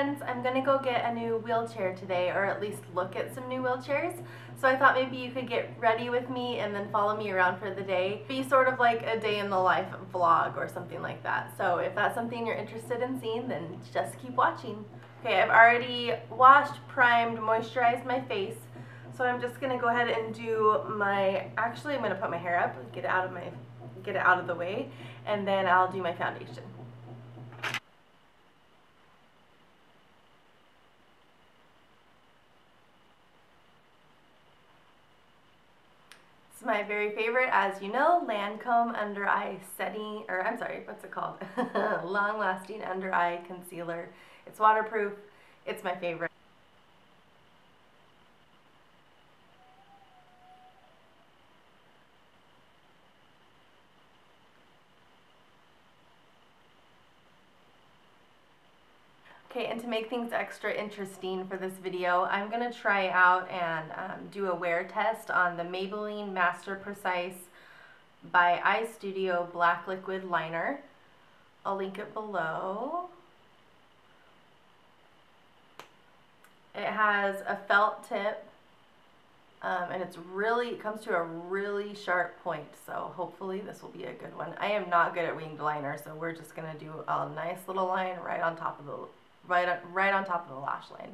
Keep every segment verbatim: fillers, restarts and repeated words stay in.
friends, I'm gonna go get a new wheelchair today, or at least look at some new wheelchairs. So I thought maybe you could get ready with me and then follow me around for the day. Be sort of like a day in the life vlog or something like that. So if that's something you're interested in seeing, then just keep watching. Okay, I've already washed, primed, moisturized my face. So I'm just gonna go ahead and do my, actually I'm gonna put my hair up, get it out of my, get it out of the way, and then I'll do my foundation. It's my very favorite, as you know, Lancome under eye setting, or I'm sorry, what's it called? Long lasting under eye concealer. It's waterproof, it's my favorite. Okay, and to make things extra interesting for this video, I'm going to try out and um, do a wear test on the Maybelline Master Precise by Eye Studio Black Liquid Liner. I'll link it below. It has a felt tip, um, and it's really, it comes to a really sharp point, so hopefully this will be a good one. I am not good at winged liner, so we're just going to do a nice little line right on top of the right on, right on top of the lash line.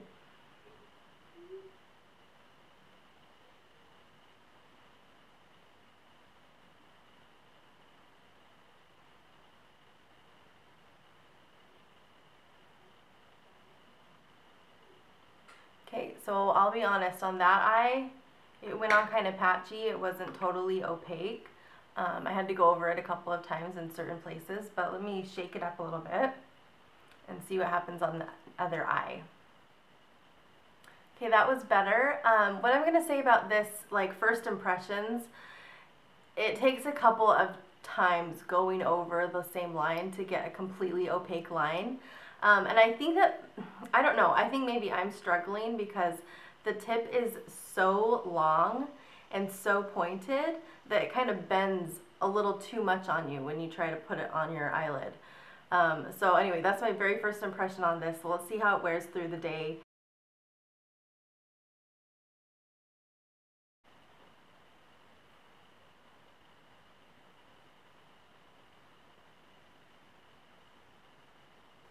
Okay, so I'll be honest, on that eye, it went on kind of patchy. It wasn't totally opaque. Um, I had to go over it a couple of times in certain places, but let me shake it up a little bit and see what happens on the other eye. Okay, that was better. Um, what I'm gonna say about this, like first impressions, it takes a couple of times going over the same line to get a completely opaque line. Um, and I think that, I don't know, I think maybe I'm struggling because the tip is so long and so pointed that it kind of bends a little too much on you when you try to put it on your eyelid. Um, so anyway, that's my very first impression on this. So let's see how it wears through the day.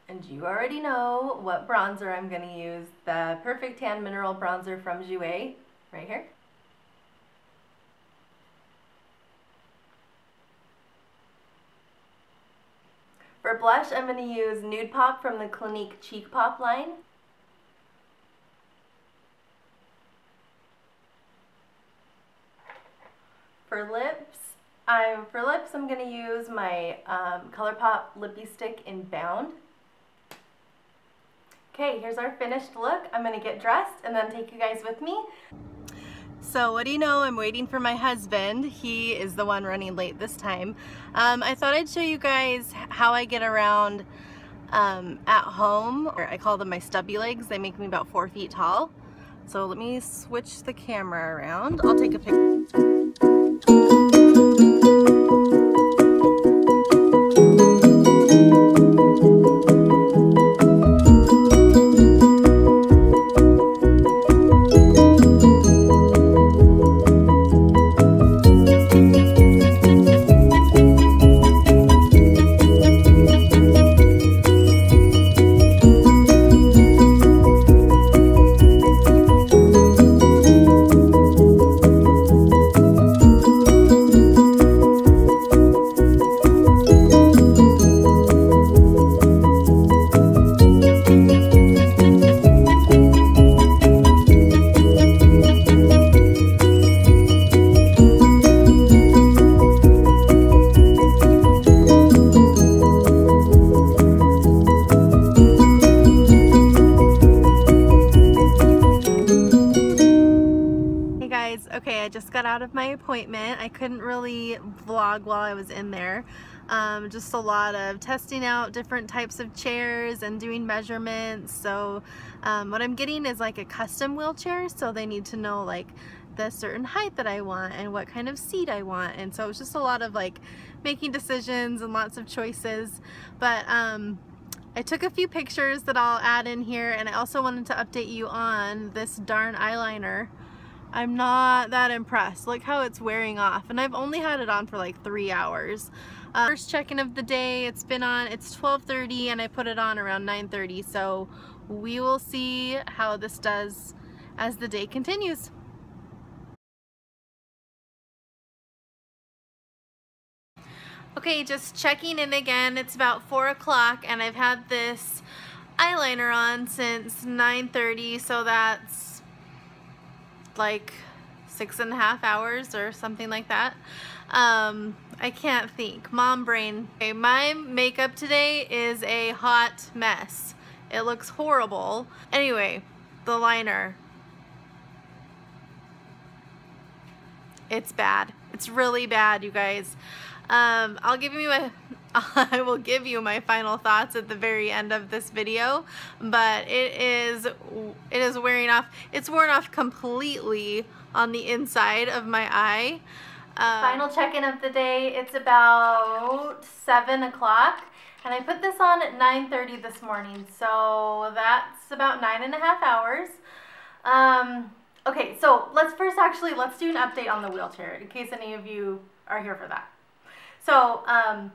And you already know what bronzer I'm going to use, the Perfect Tan Mineral Bronzer from Jouer, right here. For blush, I'm going to use Nude Pop from the Clinique Cheek Pop line. For lips, I'm, for lips, I'm going to use my um, ColourPop Lippy Stick in Bound. Okay, here's our finished look. I'm going to get dressed and then take you guys with me. So what do you know, I'm waiting for my husband. He is the one running late this time. Um, I thought I'd show you guys how I get around um, at home. Or I call them my stubby legs. They make me about four feet tall. So let me switch the camera around. I'll take a picture. Out of my appointment. I couldn't really vlog while I was in there. Um, just a lot of testing out different types of chairs and doing measurements. So um, what I'm getting is like a custom wheelchair, so they need to know like the certain height that I want and what kind of seat I want. And so it was just a lot of like making decisions and lots of choices. But um, I took a few pictures that I'll add in here, and I also wanted to update you on this darn eyeliner. I'm not that impressed. Look how it's wearing off, and I've only had it on for like three hours. Uh, first check-in of the day, it's been on, it's twelve thirty and I put it on around nine thirty, so we will see how this does as the day continues. Okay, just checking in again. It's about four o'clock and I've had this eyeliner on since nine thirty, so that's like six and a half hours or something like that. Um, I can't think. Mom brain. Okay, my makeup today is a hot mess. It looks horrible. Anyway, the liner. It's bad. It's really bad, you guys. Um, I'll give you my, I will give you my final thoughts at the very end of this video, but it is, it is wearing off. It's worn off completely on the inside of my eye. Um, final check-in of the day. It's about seven o'clock, and I put this on at nine thirty this morning, so that's about nine and a half hours. Um, okay, so let's first actually let's do an update on the wheelchair in case any of you are here for that. So, um,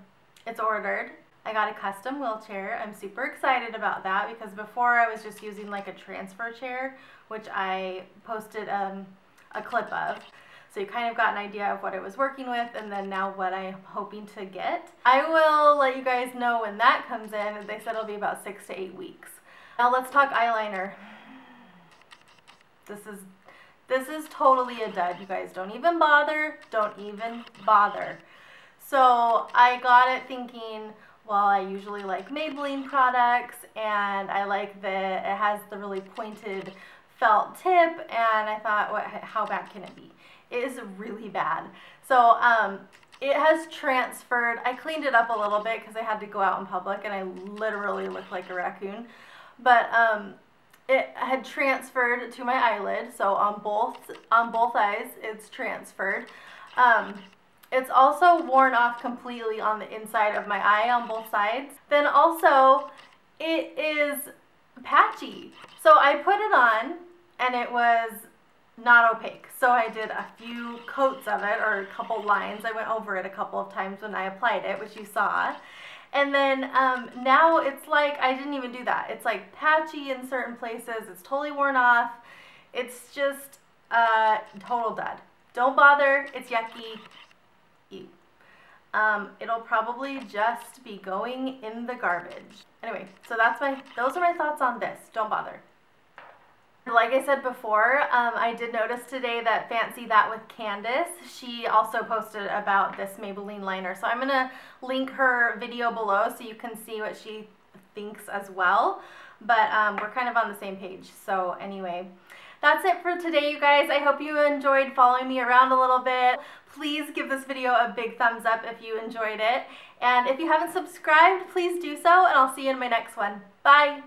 it's ordered. I got a custom wheelchair. I'm super excited about that because before I was just using like a transfer chair, which I posted um, a clip of. So you kind of got an idea of what I was working with and then now what I'm hoping to get. I will let you guys know when that comes in. They said it'll be about six to eight weeks. Now let's talk eyeliner. This is, this is totally a dud, you guys. Don't even bother. Don't even bother. So I got it thinking, well, I usually like Maybelline products and I like that it has the really pointed felt tip, and I thought, what, how bad can it be? It is really bad. So um, it has transferred. I cleaned it up a little bit because I had to go out in public and I literally looked like a raccoon. But um, it had transferred to my eyelid, so on both, on both eyes it's transferred. Um, It's also worn off completely on the inside of my eye on both sides. Then also, it is patchy. So I put it on and it was not opaque. So I did a few coats of it or a couple lines. I went over it a couple of times when I applied it, which you saw. And then um, now it's like, I didn't even do that. It's like patchy in certain places. It's totally worn off. It's just uh, total dud. Don't bother, it's yucky. Eat. Um, it'll probably just be going in the garbage. Anyway, so that's my, those are my thoughts on this. Don't bother. Like I said before, um, I did notice today that Fancy That with Candace, she also posted about this Maybelline liner. So I'm going to link her video below so you can see what she thinks as well. But um, we're kind of on the same page. So anyway, that's it for today, you guys. I hope you enjoyed following me around a little bit. Please give this video a big thumbs up if you enjoyed it. And if you haven't subscribed, please do so, and I'll see you in my next one. Bye!